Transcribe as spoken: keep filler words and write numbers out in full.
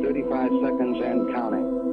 thirty-five seconds and counting.